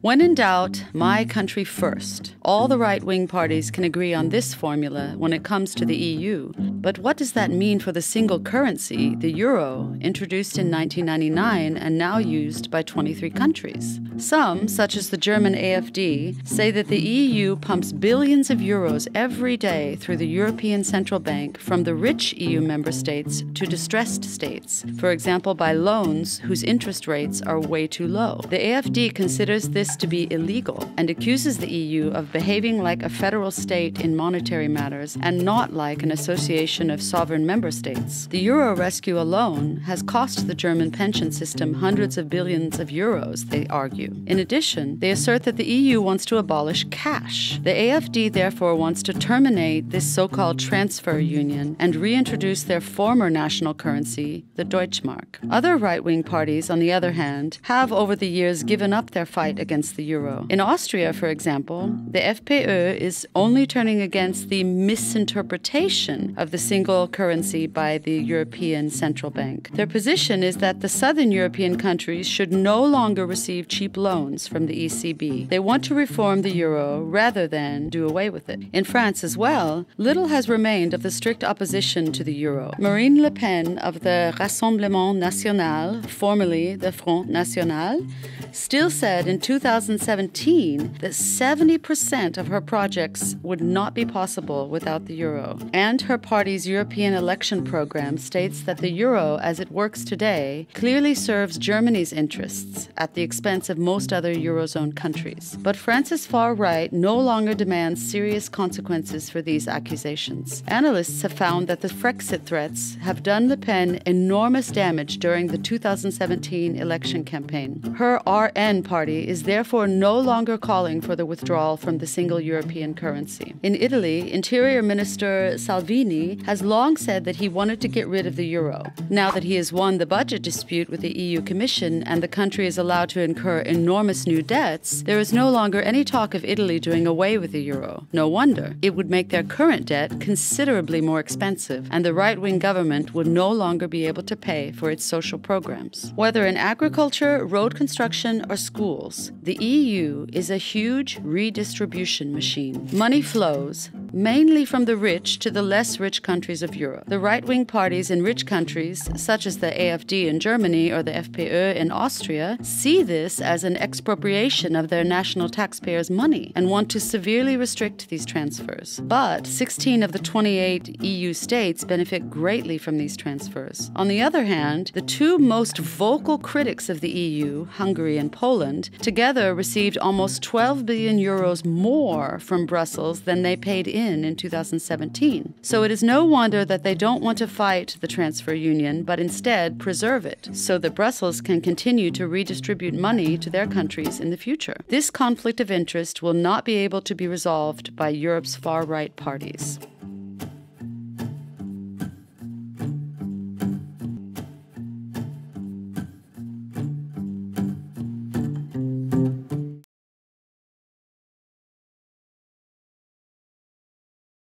When in doubt, my country first. All the right-wing parties can agree on this formula when it comes to the EU. But what does that mean for the single currency, the euro, introduced in 1999 and now used by 23 countries? Some, such as the German AFD, say that the EU pumps billions of euros every day through the European Central Bank from the rich EU member states to distressed states, for example by loans whose interest rates are way too low. The AFD considers this to be illegal and accuses the EU of behaving like a federal state in monetary matters and not like an association of sovereign member states. The euro rescue alone has cost the German pension system hundreds of billions of euros, they argue. In addition, they assert that the EU wants to abolish cash. The AFD therefore wants to terminate this so-called transfer union and reintroduce their former national currency, the Deutschmark. Other right-wing parties, on the other hand, have over the years given up their fight against the euro. In Austria, for example, the FPÖ is only turning against the misinterpretation of the single currency by the European Central Bank. Their position is that the southern European countries should no longer receive cheap loans from the ECB. They want to reform the euro rather than do away with it. In France as well, little has remained of the strict opposition to the euro. Marine Le Pen of the Rassemblement National, formerly the Front National, still said in 2017 that 70% of her projects would not be possible without the euro. And her party's European election program states that the euro, as it works today, clearly serves Germany's interests at the expense of most other eurozone countries. But France's far right no longer demands serious consequences for these accusations. Analysts have found that the Frexit threats have done Le Pen enormous damage during the 2017 election campaign. Her RN party is therefore no longer calling for the withdrawal from the single European currency. In Italy, Interior Minister Salvini has long said that he wanted to get rid of the euro. Now that he has won the budget dispute with the EU Commission and the country is allowed to incur enormous new debts, there is no longer any talk of Italy doing away with the euro. No wonder. It would make their current debt considerably more expensive, and the right-wing government would no longer be able to pay for its social programs. Whether in agriculture, road construction, or schools, the EU is a huge redistribution machine. Money flows mainly from the rich to the less rich countries of Europe. The right-wing parties in rich countries, such as the AfD in Germany or the FPÖ in Austria, see this as an expropriation of their national taxpayers' money and want to severely restrict these transfers. But 16 of the 28 EU states benefit greatly from these transfers. On the other hand, the two most vocal critics of the EU, Hungary and Poland, together received almost 12 billion euros more from Brussels than they paid in 2017. So it is no wonder that they don't want to fight the transfer union, but instead preserve it, so that Brussels can continue to redistribute money to their countries in the future. This conflict of interest will not be able to be resolved by Europe's far-right parties.